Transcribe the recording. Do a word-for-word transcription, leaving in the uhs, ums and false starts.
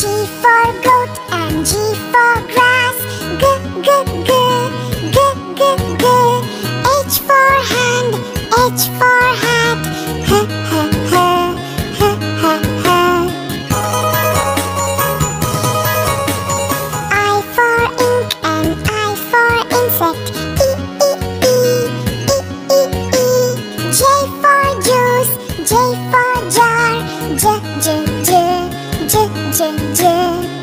G for goat and G for grass. G, G, G, G, G, G. H for hand, H for hat. H, H, H, H, H, H. I for ink and I for insect. E, E, E, E, E, E. J for juice, J for jar. J, J, J. J, J, J.